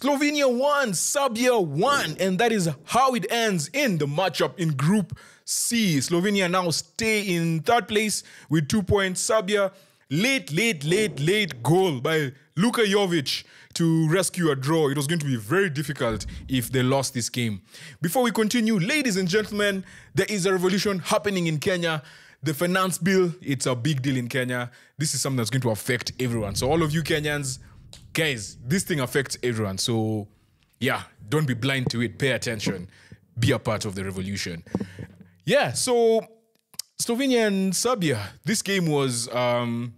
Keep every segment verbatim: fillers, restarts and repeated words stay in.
Slovenia won, Serbia won, and that is how it ends in the matchup in Group C. Slovenia now stay in third place with two points. Serbia, late, late, late, late goal by Luka Jovic to rescue a draw. It was going to be very difficult if they lost this game. Before we continue, ladies and gentlemen, there is a revolution happening in Kenya. The finance bill, it's a big deal in Kenya. This is something that's going to affect everyone. So all of you Kenyans, guys, this thing affects everyone. So yeah, don't be blind to it. Pay attention. Be a part of the revolution. Yeah, so Slovenia and Serbia, this game was, um,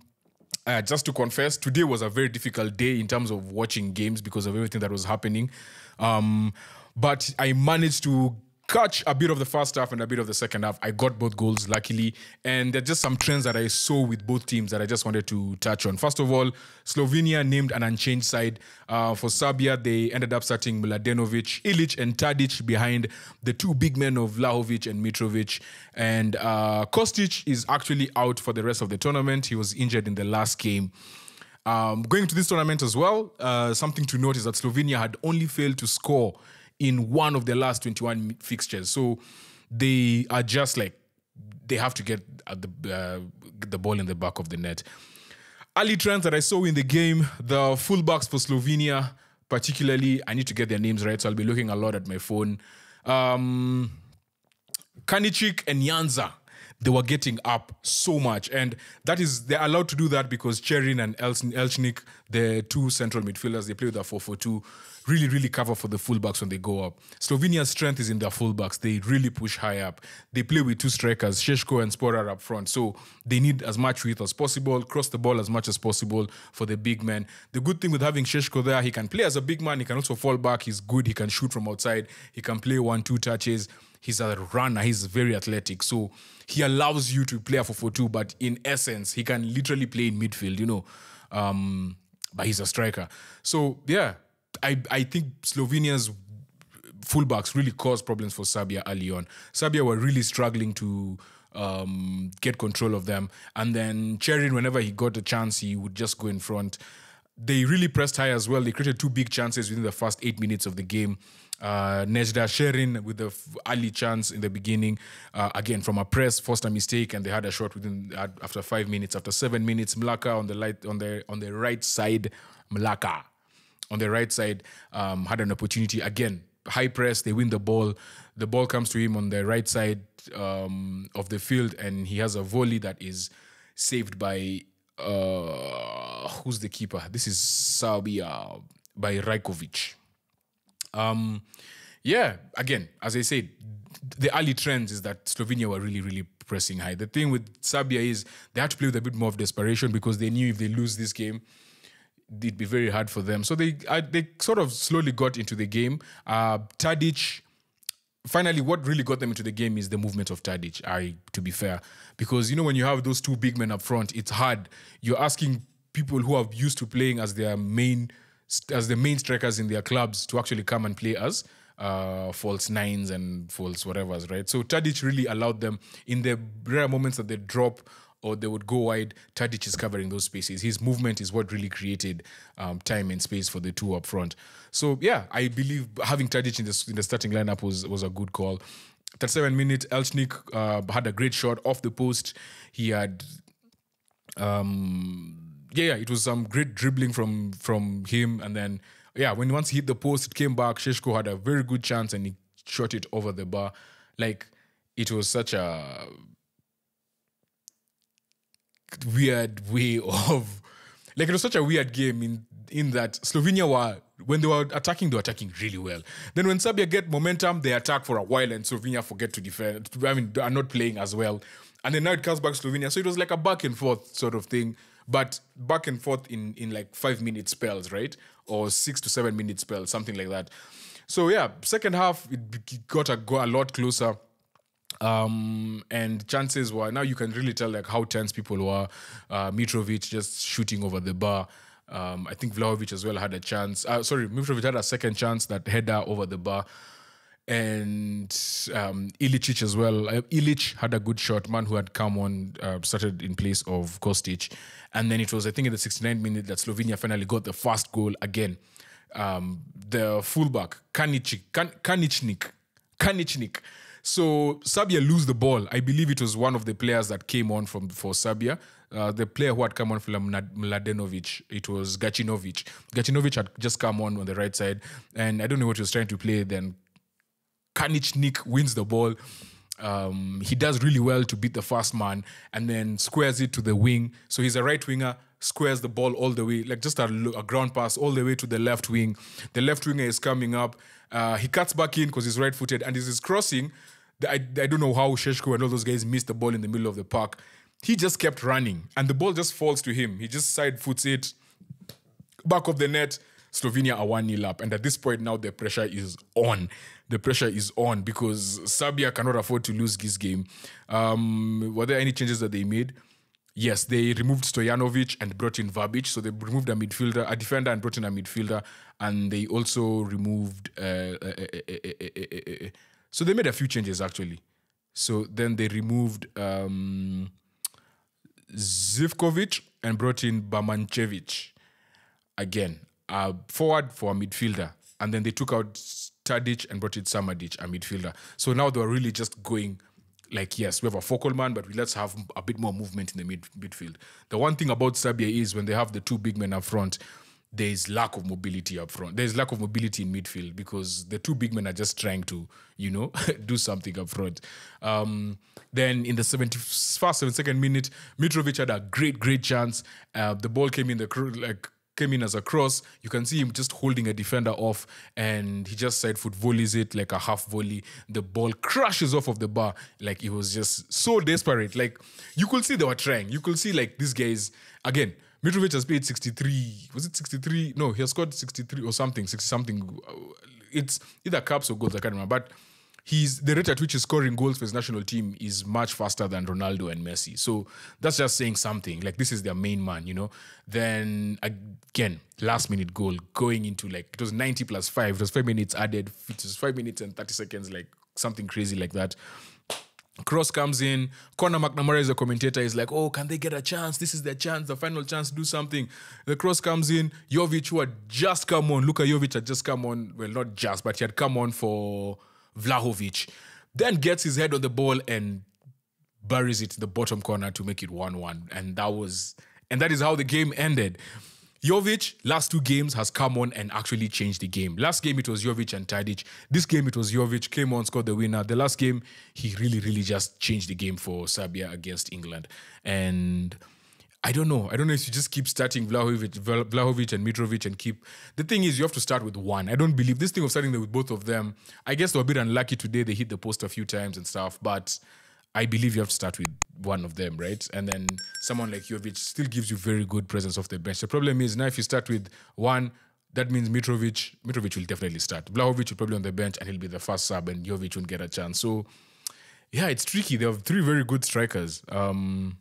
uh, just to confess, today was a very difficult day in terms of watching games because of everything that was happening. Um, but I managed to catch a bit of the first half and a bit of the second half. I got both goals, luckily. And there are just some trends that I saw with both teams that I just wanted to touch on. First of all, Slovenia named an unchanged side. Uh, for Serbia, they ended up starting Mladenovic, Ilic, and Tadic behind the two big men of Vlahovic and Mitrovic. And uh, Kostic is actually out for the rest of the tournament. He was injured in the last game. Um, going to this tournament as well, uh, something to note is that Slovenia had only failed to score in one of the last twenty-one fixtures. So they are just like, they have to get at the, uh, the ball in the back of the net. Early trends that I saw in the game, the fullbacks for Slovenia, particularly, I need to get their names right, so I'll be looking a lot at my phone. Um, Karničnik and Janza, they were getting up so much. And that is, they're allowed to do that because Čerin and Elšnik, the two central midfielders, they play with a four four two, really, really cover for the fullbacks when they go up. Slovenia's strength is in their fullbacks. They really push high up. They play with two strikers, Sheshko and Šporar up front. So they need as much width as possible, cross the ball as much as possible for the big man. The good thing with having Sheshko there, he can play as a big man. He can also fall back. He's good. He can shoot from outside. He can play one, two touches. He's a runner. He's very athletic. So he allows you to play a four four two, but in essence, he can literally play in midfield, you know. Um, but he's a striker. So, yeah, I, I think Slovenia's fullbacks really caused problems for Serbia early on. Serbia were really struggling to um, get control of them. And then Čerin, whenever he got a chance, he would just go in front. They really pressed high as well. They created two big chances within the first eight minutes of the game. Uh, Nejda Čerin with the early chance in the beginning. Uh, again, from a press, forced a mistake, and they had a shot within uh, after five minutes. After seven minutes, Mlakar on the light on the on the right side, Mlakar on the right side um, had an opportunity. Again, high press, they win the ball. The ball comes to him on the right side um, of the field, and he has a volley that is saved by uh, who's the keeper? This is Serbia, by Rajkovic. Um, yeah, again, as I said, the early trends is that Slovenia were really, really pressing high. The thing with Serbia is they had to play with a bit more of desperation because they knew if they lose this game, it'd be very hard for them. So they uh, they sort of slowly got into the game. Uh, Tadic, finally, what really got them into the game is the movement of Tadic, I, to be fair. Because, you know, when you have those two big men up front, it's hard. You're asking people who are used to playing as their main as the main strikers in their clubs to actually come and play as uh, false nines and false whatevers, right? So Tadic really allowed them, in the rare moments that they drop or they would go wide, Tadic is covering those spaces. His movement is what really created um, time and space for the two up front. So yeah, I believe having Tadic in the, in the starting lineup was, was a good call. thirty-seven minutes, Elšnik uh, had a great shot off the post. He had... Um, Yeah, yeah, it was some great dribbling from from him. And then, yeah, when once he hit the post, it came back. Šeško had a very good chance and he shot it over the bar. Like, it was such a weird way of... Like, it was such a weird game in, in that Slovenia were... When they were attacking, they were attacking really well. Then when Serbia get momentum, they attack for a while and Slovenia forget to defend. I mean, they are not playing as well. And then now it comes back to Slovenia. So it was like a back and forth sort of thing. But back and forth in, in like five-minute spells, right? Or six to seven-minute spells, something like that. So, yeah, second half, it got a, got a lot closer. Um, and chances were, now you can really tell like how tense people were. Uh, Mitrovic just shooting over the bar. Um, I think Vlahovic as well had a chance. Uh, sorry, Mitrovic had a second chance, that header over the bar. And um, Ilicic as well. Ilic had a good shot, man who had come on, uh, started in place of Kostic. And then it was, I think, in the sixty-ninth minute that Slovenia finally got the first goal again. um, the fullback, Karničnik, Karničnik, Karničnik. So Serbia lose the ball. I believe it was one of the players that came on from for Serbia. Uh, the player who had come on from Mladenovic, it was Gachinovic. Gachinovic had just come on on the right side, and I don't know what he was trying to play then. Karničnik wins the ball. Um, he does really well to beat the fast man and then squares it to the wing. So he's a right winger, squares the ball all the way, like just a, a ground pass all the way to the left wing. The left winger is coming up. Uh, he cuts back in because he's right-footed, and he's crossing. I, I don't know how Sheshko and all those guys missed the ball in the middle of the park. He just kept running, and the ball just falls to him. He just side-foots it, back of the net. Slovenia are one nil up, and at this point now the pressure is on. The pressure is on because Serbia cannot afford to lose this game. Um, were there any changes that they made? Yes, they removed Stojanovic and brought in Vrbic. So they removed a midfielder, a defender, and brought in a midfielder, and they also removed. Uh, uh, uh, uh, uh, uh, uh. So they made a few changes actually. So then they removed um, Zivkovic and brought in Bamancevic again. Uh, forward for a midfielder, and then they took out Tadic and brought in Samadic, a midfielder. So now they were really just going like, yes, we have a focal man, but we, let's have a bit more movement in the mid midfield. The one thing about Serbia is when they have the two big men up front, there is lack of mobility up front. There is lack of mobility in midfield because the two big men are just trying to, you know, do something up front. Um, then in the seventy-first, seventy-second minute, Mitrovic had a great, great chance. Uh, the ball came in the like. came in as a cross. You can see him just holding a defender off, and he just side foot volleys it like a half volley. The ball crashes off of the bar. Like, he was just so desperate. Like, you could see they were trying. You could see, like, these guys, again, Mitrovic has played sixty-three. Was it sixty-three? No, he has scored sixty-three or something, sixty something. It's either caps or goals, I can't remember. But he's, the rate at which he's scoring goals for his national team is much faster than Ronaldo and Messi. So that's just saying something. Like, this is their main man, you know. Then, again, last-minute goal going into, like, it was ninety plus five. It was five minutes added. It was five minutes and thirty seconds, like, something crazy like that. Cross comes in. Conor McNamara is a commentator. He's like, oh, can they get a chance? This is their chance, the final chance to do something. The cross comes in. Jovic, who had just come on. Luka Jovic had just come on. Well, not just, but he had come on for Vlahovic, then gets his head on the ball and buries it in the bottom corner to make it one one. And that was, and that is how the game ended. Jovic, last two games, has come on and actually changed the game. Last game, it was Jovic and Tadic. This game, it was Jovic, came on, scored the winner. The last game, he really, really just changed the game for Serbia against England. And I don't know. I don't know if you just keep starting Vlahovic, Vlahovic and Mitrovic and keep. The thing is, you have to start with one. I don't believe this thing of starting with both of them. I guess they were a bit unlucky today. They hit the post a few times and stuff. But I believe you have to start with one of them, right? And then someone like Jovic still gives you very good presence off the bench. The problem is now if you start with one, that means Mitrovic, Mitrovic will definitely start. Vlahovic will probably on the bench and he'll be the first sub, and Jovic won't get a chance. So, yeah, it's tricky. They have three very good strikers. Um...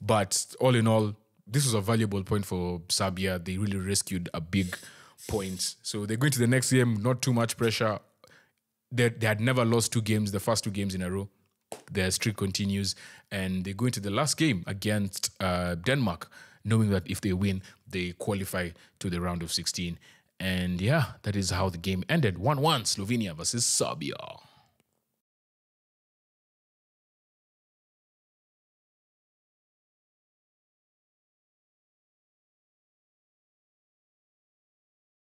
But all in all, this was a valuable point for Serbia. They really rescued a big point. So they're going to the next game, not too much pressure. They, they had never lost two games, the first two games in a row. Their streak continues. And they go into the last game against uh, Denmark, knowing that if they win, they qualify to the round of sixteen. And yeah, that is how the game ended. one one, Slovenia versus Serbia.